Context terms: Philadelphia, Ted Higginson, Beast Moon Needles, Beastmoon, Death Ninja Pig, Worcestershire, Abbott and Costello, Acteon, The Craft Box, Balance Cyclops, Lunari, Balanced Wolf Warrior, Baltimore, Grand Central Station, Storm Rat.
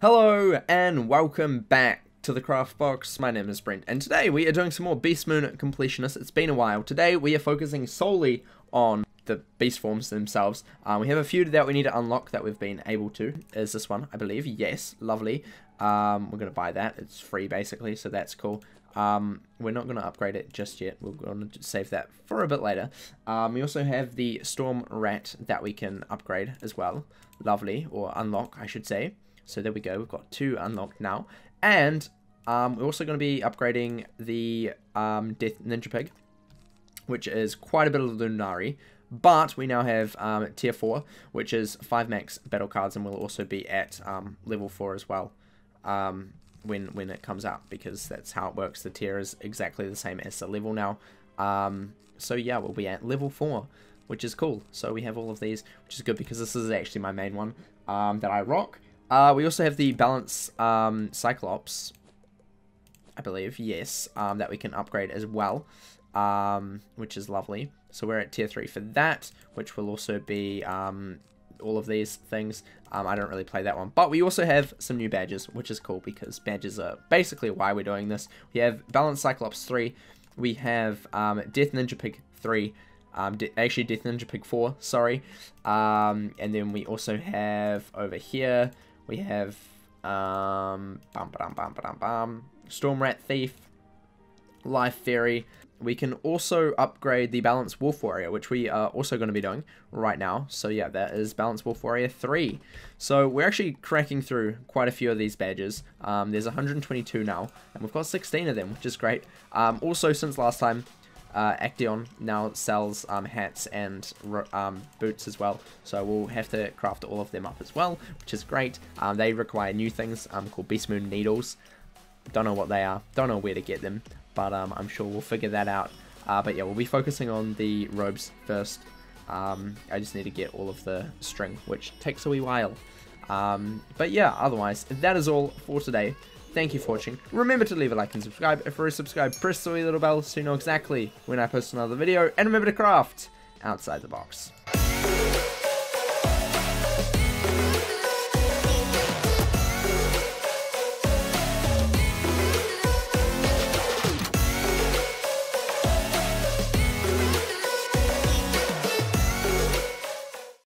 Hello and welcome back to the Craft Box. My name is Brent and today we are doing some more Beast Moon Completionists. It's been a while. Today we are focusing solely on the beast forms themselves. We have a few that we need to unlock that we've been able to. Is this one, I believe? Yes, lovely. We're going to buy that. It's free basically, so that's cool. We're not going to upgrade it just yet. We're going to save that for a bit later. We also have the Storm Rat that we can upgrade as well. Lovely, or unlock I should say. So there we go, we've got two unlocked now. And we're also going to be upgrading the Death Ninja Pig, which is quite a bit of Lunari. But we now have Tier 4, which is 5 max battle cards, and we'll also be at Level 4 as well when it comes out, because that's how it works. The tier is exactly the same as the level now. So yeah, we'll be at Level 4, which is cool. So we have all of these, which is good because this is actually my main one that I rock. We also have the Balance Cyclops, I believe, yes, that we can upgrade as well, which is lovely. So we're at Tier 3 for that, which will also be all of these things. I don't really play that one, but we also have some new badges, which is cool because badges are basically why we're doing this. We have Balance Cyclops 3, we have Death Ninja Pig 3, actually Death Ninja Pig 4, sorry, and then we also have over here... We have Storm Rat Thief, Life Fairy. We can also upgrade the Balanced Wolf Warrior, which we are also going to be doing right now. So yeah, that is Balanced Wolf Warrior 3. So we're actually cracking through quite a few of these badges. There's 122 now, and we've got 16 of them, which is great. Also, since last time, Acteon now sells hats and boots as well, so we'll have to craft all of them up as well, which is great. They require new things called Beast Moon Needles. Don't know what they are, don't know where to get them, but I'm sure we'll figure that out. But yeah, we'll be focusing on the robes first. I just need to get all of the string, which takes a wee while. But yeah, otherwise, that is all for today. Thank you for watching. Remember to leave a like and subscribe. If you're subscribed, press the wee little bell so you know exactly when I post another video. And remember to craft outside the box.